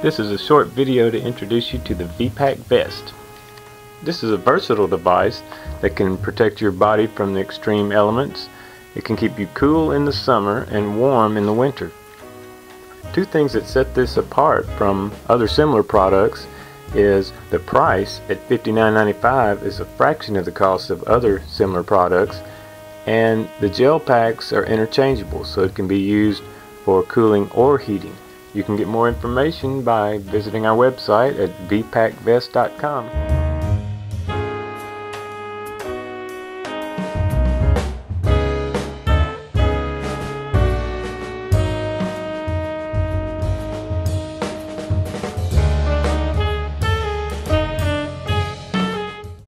This is a short video to introduce you to the V-Pac Vest. This is a versatile device that can protect your body from the extreme elements. It can keep you cool in the summer and warm in the winter. Two things that set this apart from other similar products is the price at $59.95 is a fraction of the cost of other similar products, and the gel packs are interchangeable, so it can be used for cooling or heating. You can get more information by visiting our website at vpacvest.com.